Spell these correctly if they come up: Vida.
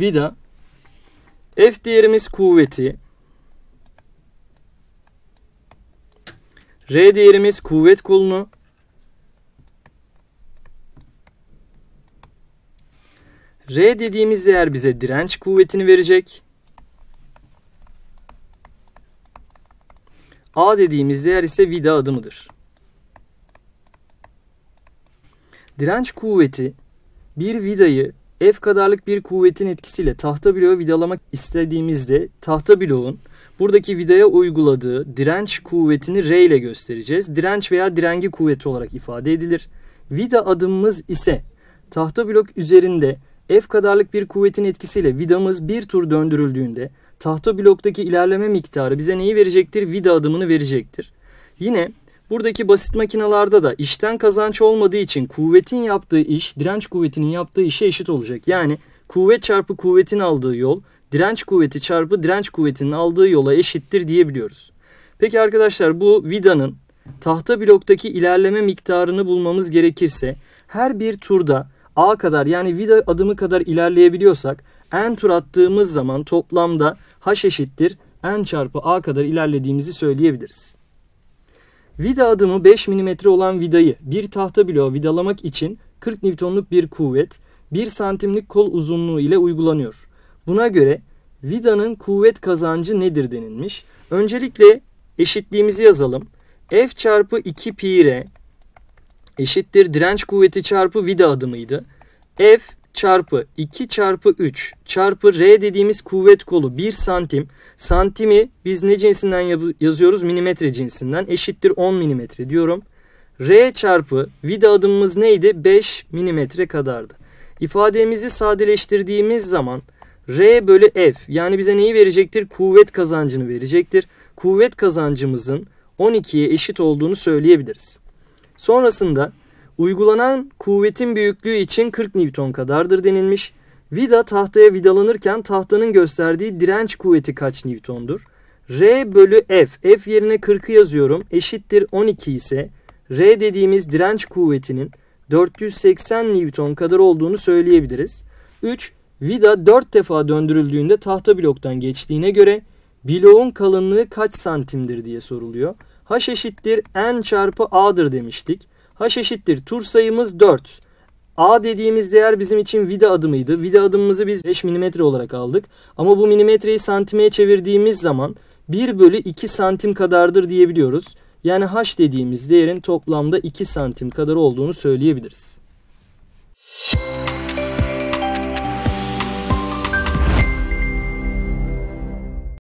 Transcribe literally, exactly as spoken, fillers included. Vida, F değerimiz kuvveti, R değerimiz kuvvet kolunu, R dediğimiz değer bize direnç kuvvetini verecek. A dediğimiz değer ise vida adımıdır. Direnç kuvveti bir vidayı F kadarlık bir kuvvetin etkisiyle tahta bloğu vidalamak istediğimizde tahta bloğun buradaki vidaya uyguladığı direnç kuvvetini R ile göstereceğiz. Direnç veya direngi kuvveti olarak ifade edilir. Vida adımımız ise tahta blok üzerinde F kadarlık bir kuvvetin etkisiyle vidamız bir tur döndürüldüğünde tahta bloktaki ilerleme miktarı bize neyi verecektir? Vida adımını verecektir. Yine buradaki basit makinalarda da işten kazanç olmadığı için kuvvetin yaptığı iş direnç kuvvetinin yaptığı işe eşit olacak. Yani kuvvet çarpı kuvvetin aldığı yol direnç kuvveti çarpı direnç kuvvetinin aldığı yola eşittir diyebiliyoruz. Peki arkadaşlar, bu vidanın tahta bloktaki ilerleme miktarını bulmamız gerekirse her bir turda A kadar, yani vida adımı kadar ilerleyebiliyorsak n tur attığımız zaman toplamda h eşittir n çarpı a kadar ilerlediğimizi söyleyebiliriz. Vida adımı beş milimetre olan vidayı bir tahta bloğa vidalamak için kırk Newton'luk bir kuvvet bir santimlik kol uzunluğu ile uygulanıyor. Buna göre vidanın kuvvet kazancı nedir denilmiş. Öncelikle eşitliğimizi yazalım. F çarpı iki pi r eşittir direnç kuvveti çarpı vida adımıydı. F çarpı iki çarpı üç çarpı R dediğimiz kuvvet kolu bir santim. Santimi biz ne cinsinden yazıyoruz? Milimetre cinsinden. Eşittir on milimetre diyorum. R çarpı vida adımımız neydi? beş milimetre kadardı. İfademizi sadeleştirdiğimiz zaman R bölü F, yani bize neyi verecektir? Kuvvet kazancını verecektir. Kuvvet kazancımızın on ikiye eşit olduğunu söyleyebiliriz. Sonrasında uygulanan kuvvetin büyüklüğü için kırk Newton kadardır denilmiş. Vida tahtaya vidalanırken tahtanın gösterdiği direnç kuvveti kaç Newton'dur? R bölü F. F yerine kırkı yazıyorum. Eşittir on iki ise R dediğimiz direnç kuvvetinin dört yüz seksen Newton kadar olduğunu söyleyebiliriz. üç. Vida dört defa döndürüldüğünde tahta bloktan geçtiğine göre bloğun kalınlığı kaç santimdir diye soruluyor. H eşittir n çarpı a'dır demiştik. H eşittir tur sayımız dört. A dediğimiz değer bizim için vida adımıydı. Vida adımımızı biz beş milimetre olarak aldık. Ama bu milimetreyi santimeye çevirdiğimiz zaman bir bölü iki santim kadardır diyebiliyoruz. Yani h dediğimiz değerin toplamda iki santim kadar olduğunu söyleyebiliriz.